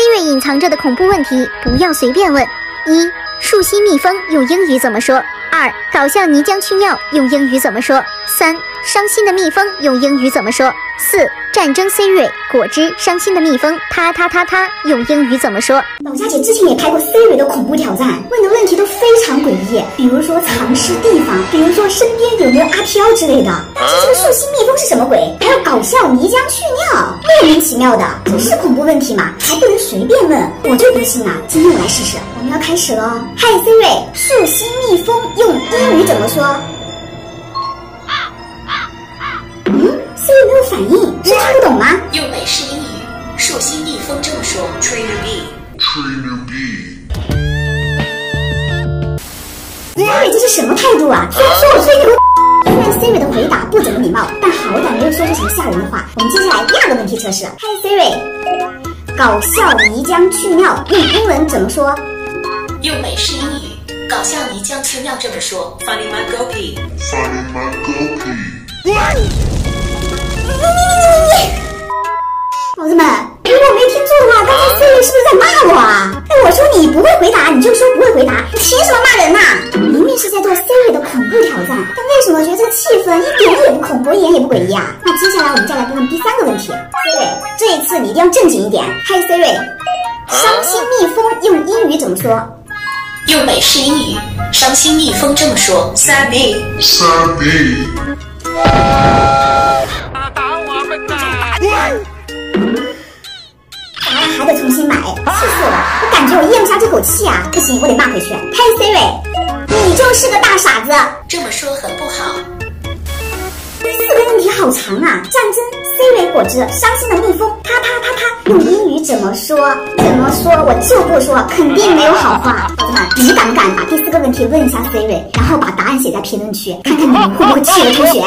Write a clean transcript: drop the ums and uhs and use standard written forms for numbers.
深渊隐藏着的恐怖问题，不要随便问。一、树栖蜜蜂用英语怎么说？二、搞笑泥浆去尿用英语怎么说？三、伤心的蜜蜂用英语怎么说？四、战争 Siri 果汁伤心的蜜蜂它它它它用英语怎么说？宝佳姐之前也拍过 Siri 的恐怖挑战，问的问题都非常诡异，比如说藏尸地方，比如说身边有没有阿飘之类的。但是这个树栖蜜蜂是什么鬼？还有搞笑泥浆去尿，莫名其妙的，这是恐怖问题吗？还不能随便问，我最担心了。今天我来试试，我们要开始了。嗨 Siri， 树栖蜜蜂用英语怎么说？Siri 没有反应，是听不懂吗？用美式英语，树栖蜜蜂这么说 ：Trainer B，Trainer B。Siri 这是什么态度啊？虽然说我吹牛，虽然 Siri 的回答不怎么礼貌，但好歹没有说出什么吓人的话。我们接下来第二个问题测试。嗨 Siri， 搞笑泥浆去尿用英文怎么说？用美式英语，搞笑泥浆去尿这么说 ：Funny my goopy，Funny my goopy。宝子们，如果没听错的话，刚才 Siri 是不是在骂我啊？哎，我说你不会回答，你就说不会回答，凭什么骂人呐？明明是在做 Siri 的恐怖挑战，但为什么觉得这气氛一点也不恐怖，一点也不诡异啊？那接下来我们再来看看第三个问题 ，Siri， 这一次你一定要正经一点。嗨 Siri， 伤心蜜蜂用英语怎么说？用美式英语，伤心蜜蜂这么说 ：Sorry，Sorry。还得重新买，气死我了！我感觉我咽不下这口气啊！不行，我得骂回去。嗨 Siri， 你就是个大傻子！这么说很不好。四个问题好长啊！战争 Siri 果汁，伤心的蜜蜂，啪啪啪啪，用英语怎么说？怎么说？我就不说，肯定没有好话。宝子们，你敢不敢把第四个问题问一下 Siri， 然后把答案写在评论区，看看你们会不会气得吐血？